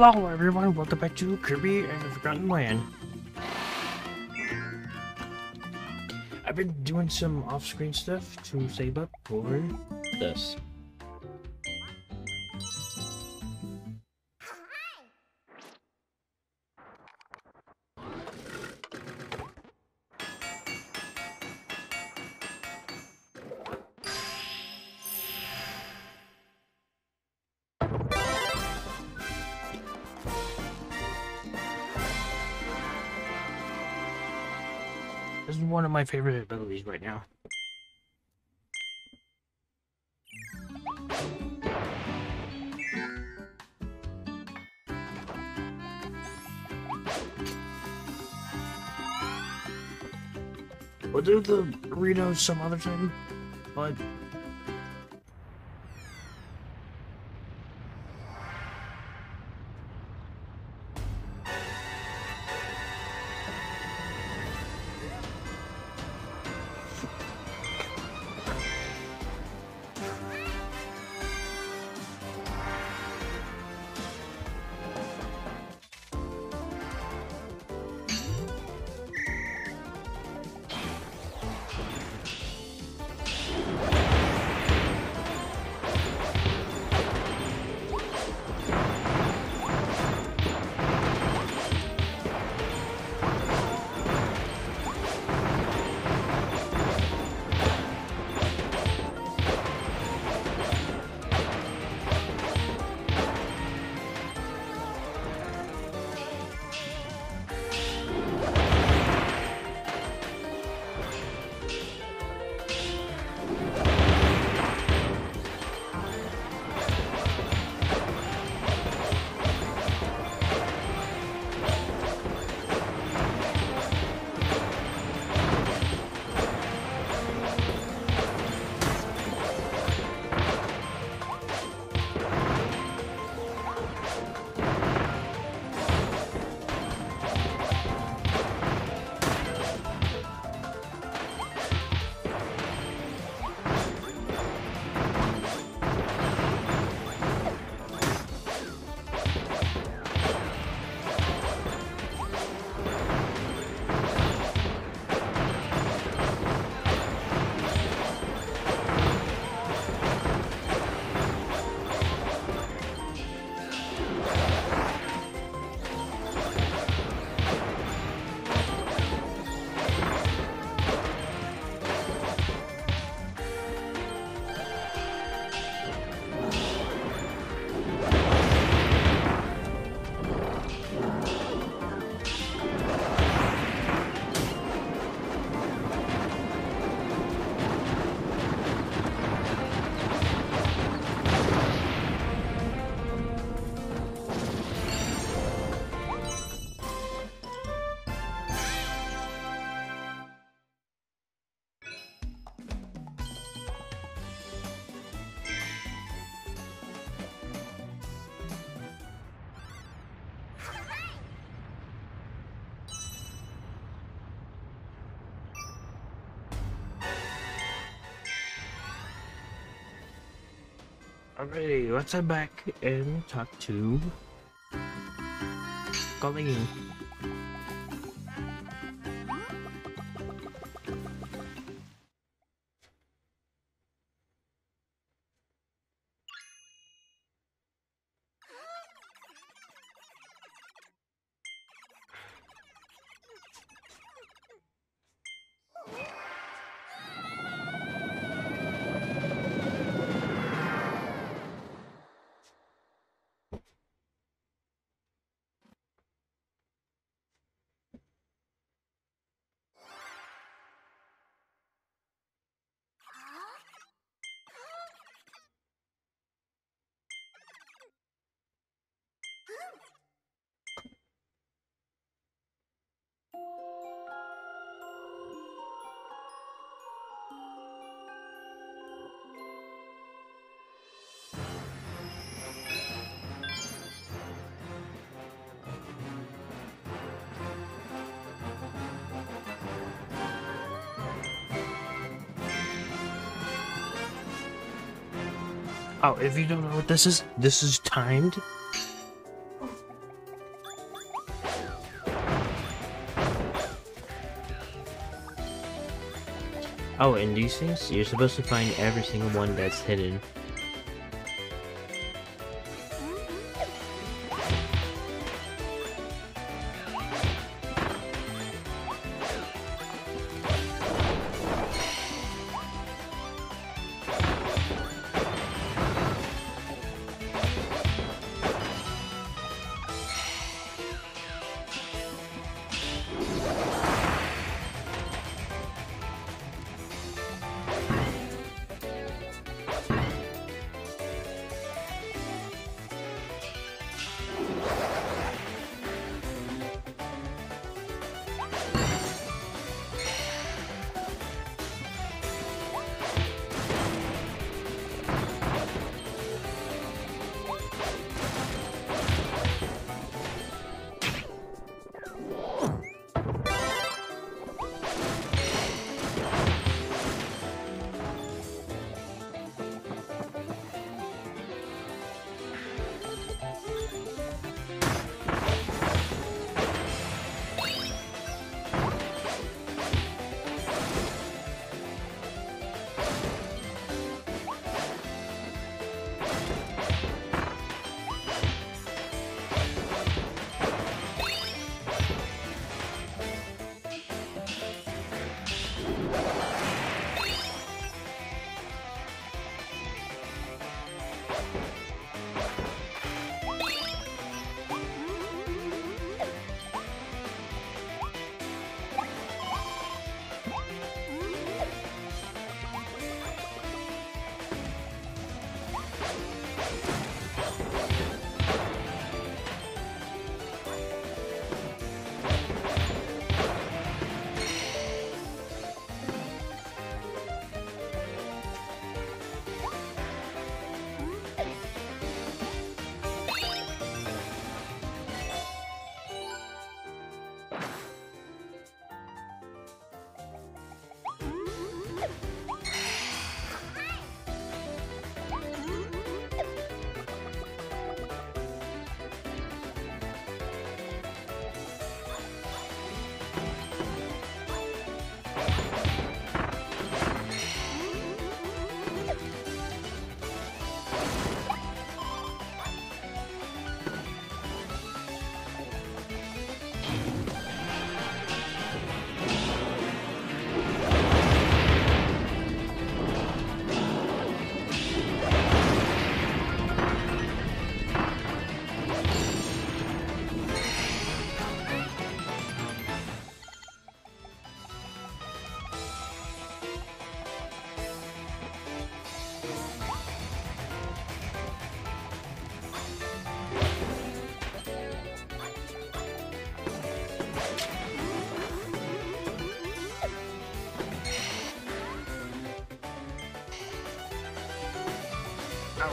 Hello everyone, welcome back to Kirby and the Forgotten Land. I've been doing some off-screen stuff to save up for this. This is one of my favorite abilities right now. We'll do the Reno some other time, but alrighty, let's head back and talk to Colleen. Oh, if you don't know what this is timed. Oh, and these things? You're supposed to find every single one that's hidden.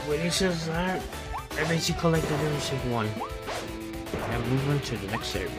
When it says that, that makes you collect every single one. Now move on to the next area.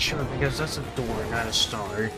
Sure, because that's a door, not a star.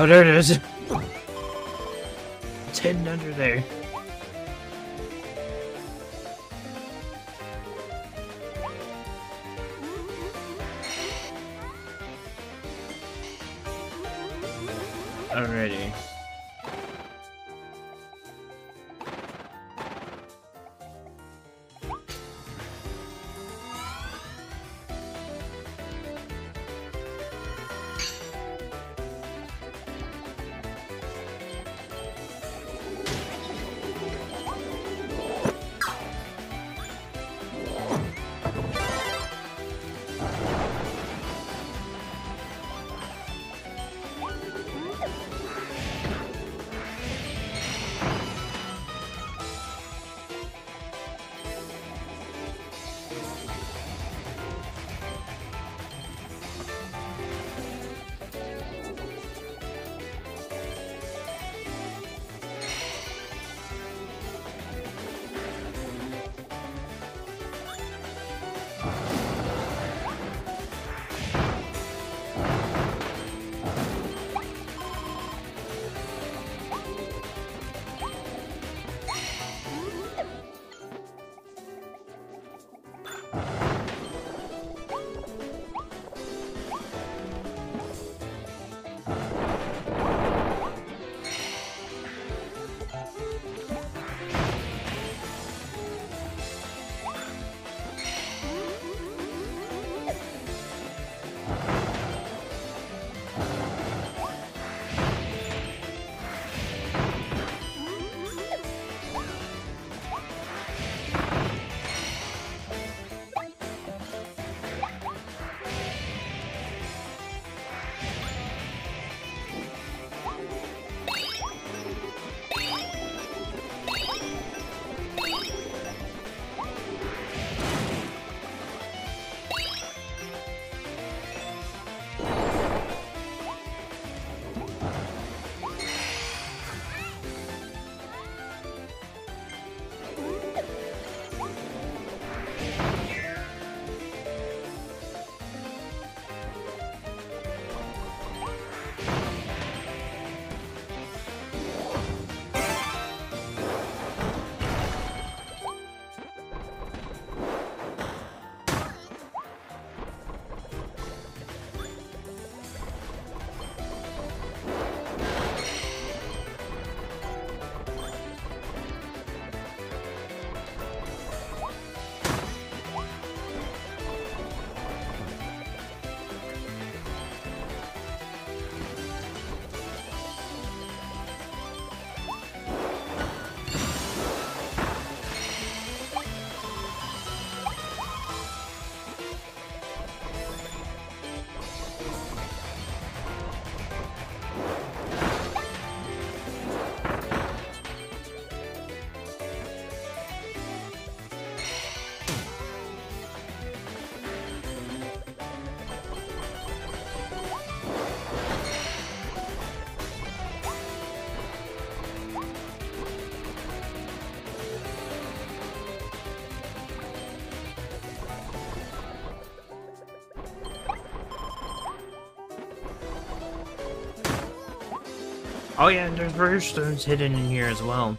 Oh, there it is. It's hidden under there. Alrighty. Oh yeah, and there's Riverstones hidden in here as well.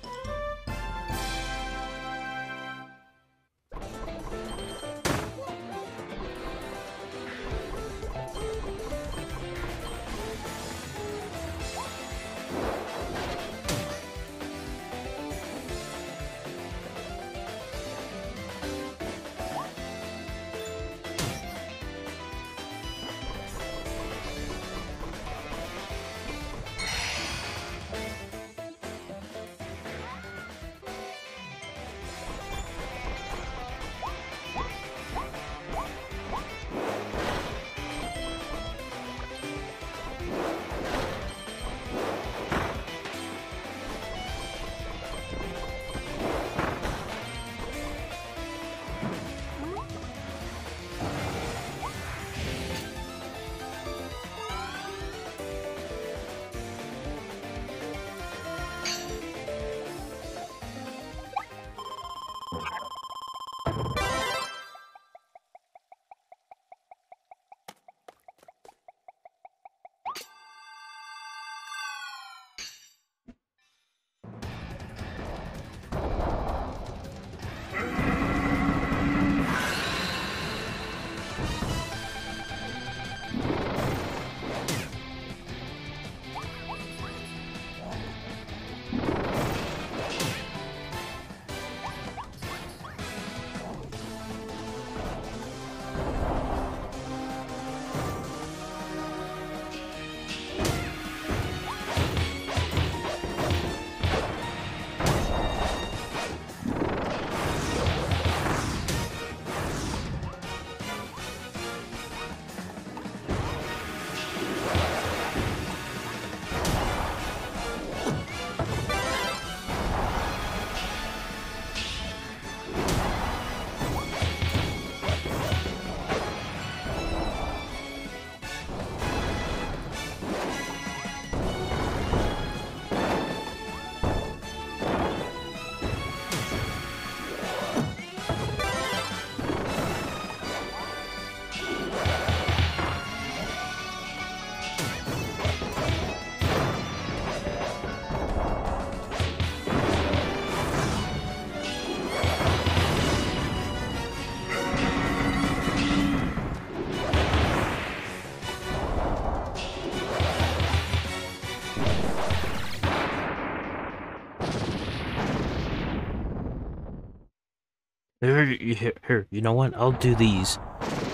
Here, you know what? I'll do these.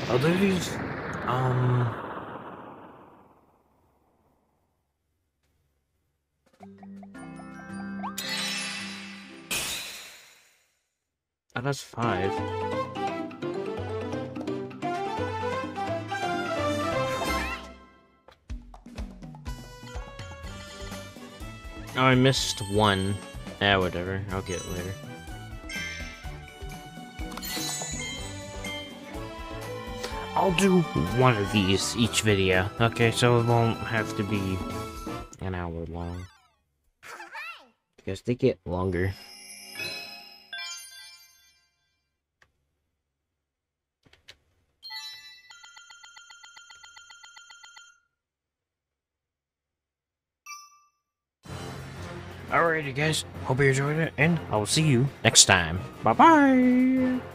Oh, that's 5. Oh, I missed 1. Ah, whatever. I'll get it later. I'll do one of these each video, okay, so it won't have to be an hour long, because they get longer. Alrighty guys, hope you enjoyed it, and I will see you next time. Bye-bye!